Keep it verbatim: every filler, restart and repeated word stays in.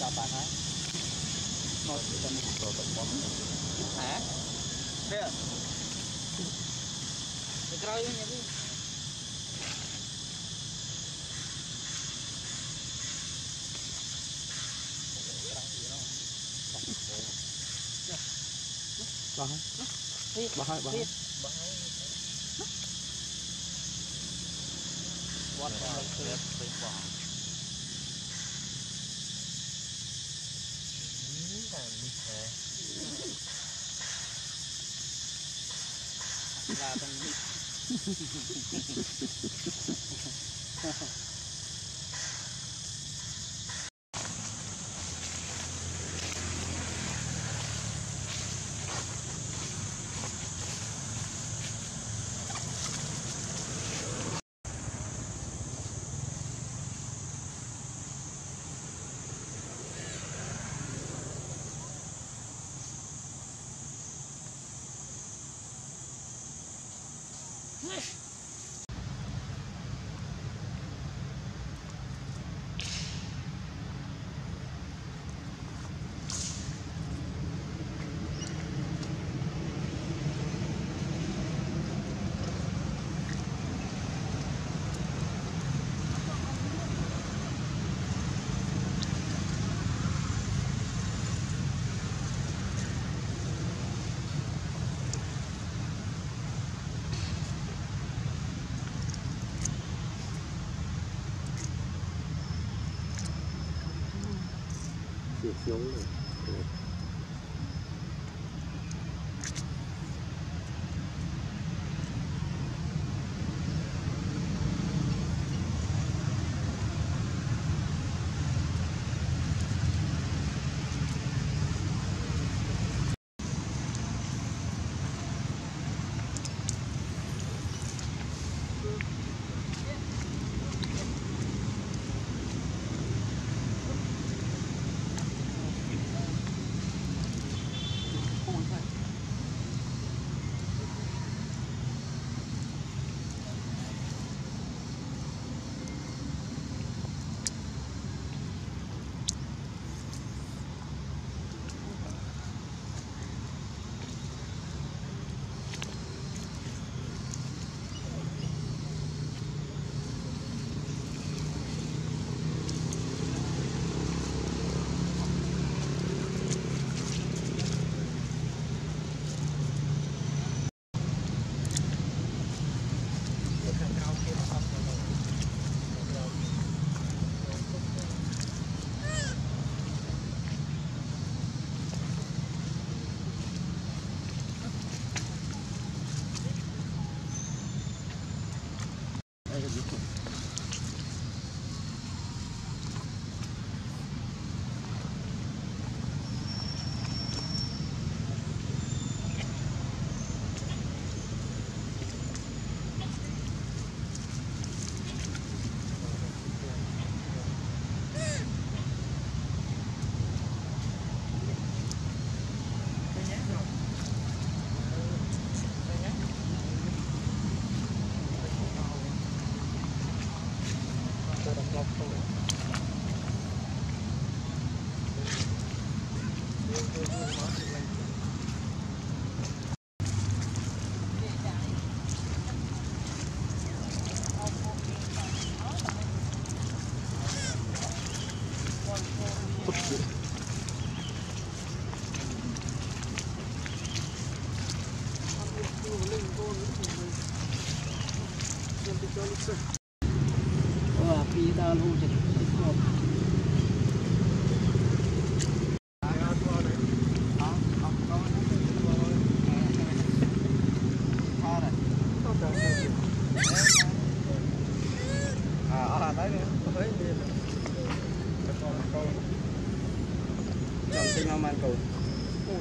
Chào bạn hả? Ngồi để cho mình đồ tổng bóng hả? Đây à? Để coi nha đi. Bà hả? Bà hả? Bà hả? Bà hả? Là thằng đi. Hãy subscribe cho kênh Hãy subscribe cho kênh Ghiền Mì Gõ để không bỏ lỡ những video hấp dẫn. Jangan tinggal main kau.